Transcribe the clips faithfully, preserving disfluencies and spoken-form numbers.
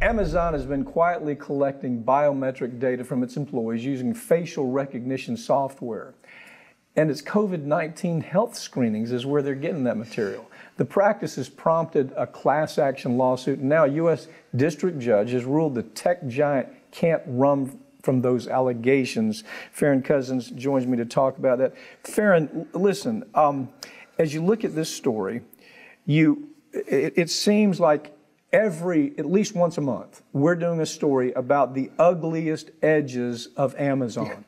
Amazon has been quietly collecting biometric data from its employees using facial recognition software. And its COVID nineteen health screenings is where they're getting that material. The practice has prompted a class action lawsuit. Now a U S district judge has ruled the tech giant can't run from those allegations. Farron Cousins joins me to talk about that. Farron, listen, um, as you look at this story, you, it, it seems like every, at least once a month, we're doing a story about the ugliest edges of Amazon. Yeah.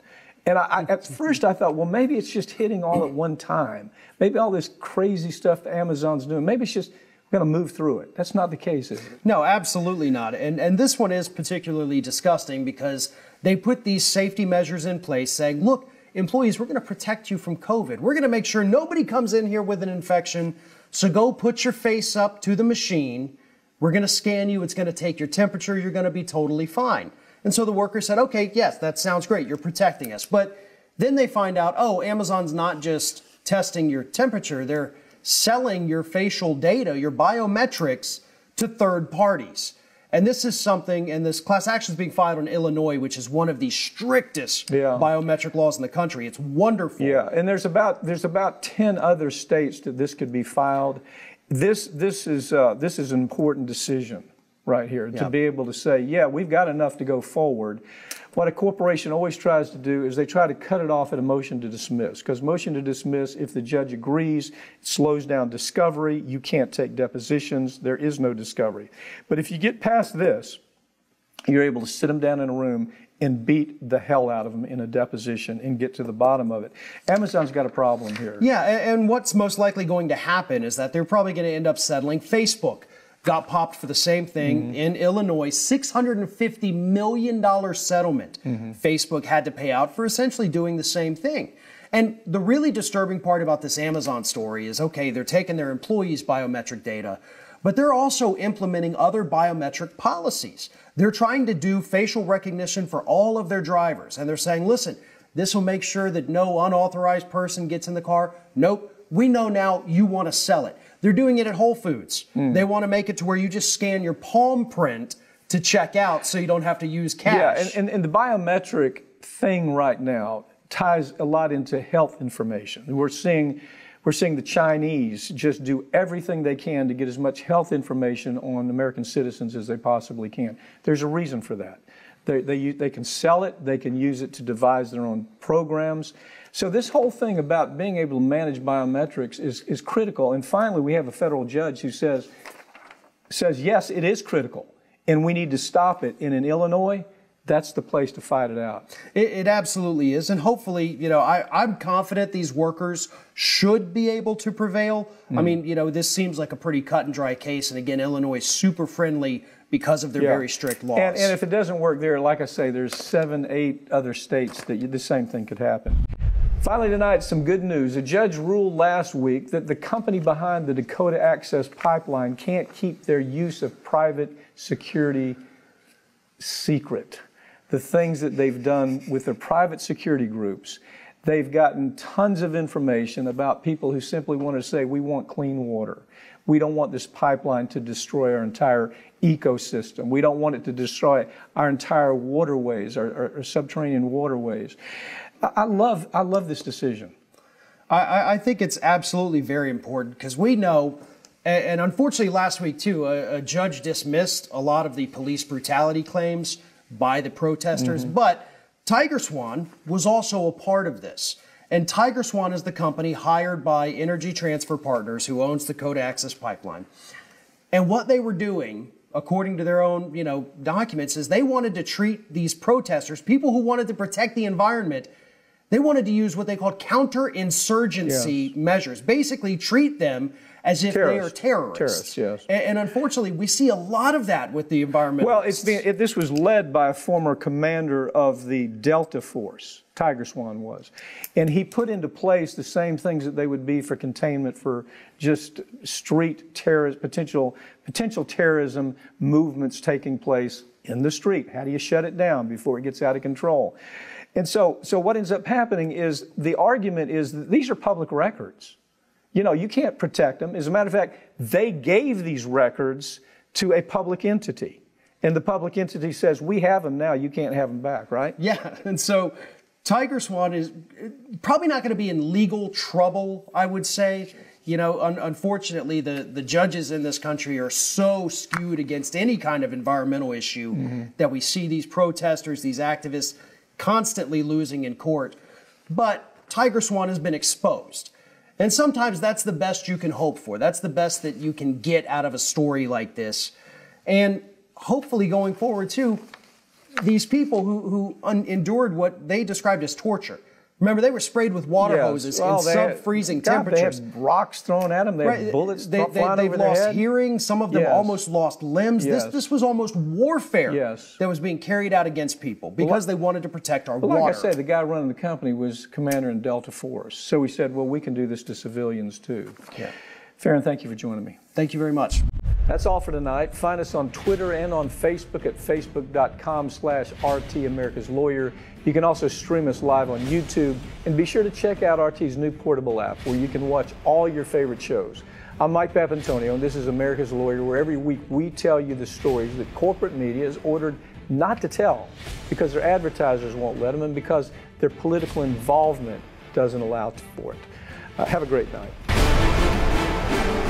And I, at first I thought, well, maybe it's just hitting all at one time. Maybe all this crazy stuff that Amazon's doing, maybe it's just going to move through it. That's not the case, is it? No, absolutely not. And, and this one is particularly disgusting because they put these safety measures in place saying, look, employees, we're going to protect you from COVID. We're going to make sure nobody comes in here with an infection. So go put your face up to the machine. We're going to scan you. It's going to take your temperature. You're going to be totally fine. And so the worker said, okay, yes, that sounds great. You're protecting us. But then they find out, oh, Amazon's not just testing your temperature. They're selling your facial data, your biometrics, to third parties. And this is something, and this class action is being filed in Illinois, which is one of the strictest yeah. biometric laws in the country. It's wonderful. Yeah, and there's about, there's about ten other states that this could be filed. This, this, is, uh, this is an important decision right here, yeah. to be able to say, yeah, we've got enough to go forward. What a corporation always tries to do is they try to cut it off at a motion to dismiss, because motion to dismiss, if the judge agrees, it slows down discovery. You can't take depositions. There is no discovery. But if you get past this, you're able to sit them down in a room and beat the hell out of them in a deposition and get to the bottom of it. Amazon's got a problem here. Yeah, and what's most likely going to happen is that they're probably going to end up settling Facebook. Got popped for the same thing mm-hmm. in Illinois, six hundred fifty million dollar settlement. Mm-hmm. Facebook had to pay out for essentially doing the same thing. And the really disturbing part about this Amazon story is, okay, they're taking their employees' biometric data, but they're also implementing other biometric policies. They're trying to do facial recognition for all of their drivers. And they're saying, listen, this will make sure that no unauthorized person gets in the car. Nope. We know now you want to sell it. They're doing it at Whole Foods. Mm. They want to make it to where you just scan your palm print to check out so you don't have to use cash. Yeah, and, and, and the biometric thing right now ties a lot into health information. We're seeing, we're seeing the Chinese just do everything they can to get as much health information on American citizens as they possibly can. There's a reason for that. They, they, they can sell it. They can use it to devise their own programs. So this whole thing about being able to manage biometrics is, is critical. And finally, we have a federal judge who says, says, yes, it is critical, and we need to stop it. And in Illinois, that's the place to fight it out. It, it absolutely is. And hopefully, you know, I, I'm confident these workers should be able to prevail. Mm. I mean, you know, this seems like a pretty cut and dry case. And again, Illinois is super friendly because of their yeah. very strict laws. And, and if it doesn't work there, like I say, there's seven, eight other states that you, the same thing could happen. Finally tonight, some good news. A judge ruled last week that the company behind the Dakota Access Pipeline can't keep their use of private security secret. The things that they've done with their private security groups. They've gotten tons of information about people who simply want to say, we want clean water. We don't want this pipeline to destroy our entire ecosystem. We don't want it to destroy our entire waterways, our, our, our subterranean waterways. I, I, love, I love this decision. I, I think it's absolutely very important because we know, and, and unfortunately last week too, a, a judge dismissed a lot of the police brutality claims by the protesters, mm-hmm. but TigerSwan was also a part of this. And TigerSwan is the company hired by Energy Transfer Partners, who owns the Dakota Access Pipeline. And what they were doing, according to their own, you know, documents, is they wanted to treat these protesters, people who wanted to protect the environment, they wanted to use what they called counterinsurgency yes. measures. Basically, treat them as if terrorists. They are terrorists. Terrorists, yes. And, and unfortunately, we see a lot of that with the environmentalists. Well, it's been, it, this was led by a former commander of the Delta Force, TigerSwan was, and he put into place the same things that they would be for containment for just street terrorist potential potential terrorism movements taking place in the street. How do you shut it down before it gets out of control? And so, so what ends up happening is the argument is that these are public records. You know, you can't protect them. As a matter of fact, they gave these records to a public entity. And the public entity says, we have them now, you can't have them back, right? Yeah, and so TigerSwan is probably not going to be in legal trouble, I would say. You know, un unfortunately, the, the judges in this country are so skewed against any kind of environmental issue mm-hmm. that we see these protesters, these activists, constantly losing in court. But TigerSwan has been exposed. And sometimes that's the best you can hope for. That's the best that you can get out of a story like this. And hopefully going forward, too, these people who, who un endured what they described as torture. Remember, they were sprayed with water yes. hoses well, in sub-freezing temperatures. They had rocks thrown at them. They had right. bullets they, they, flying they, over their head. They've lost hearing. Some of them yes. almost lost limbs. Yes. This, this was almost warfare yes. that was being carried out against people because well, they wanted to protect our well, water. Like I said, the guy running the company was commander in Delta Force. So we said, well, we can do this to civilians, too. Yeah. Farron, thank you for joining me. Thank you very much. That's all for tonight. Find us on Twitter and on Facebook at facebook dot com slash R T America's Lawyer. You can also stream us live on YouTube. And be sure to check out R T's new portable app where you can watch all your favorite shows. I'm Mike Papantonio, and this is America's Lawyer, where every week we tell you the stories that corporate media is ordered not to tell because their advertisers won't let them and because their political involvement doesn't allow for it. Uh, have a great night.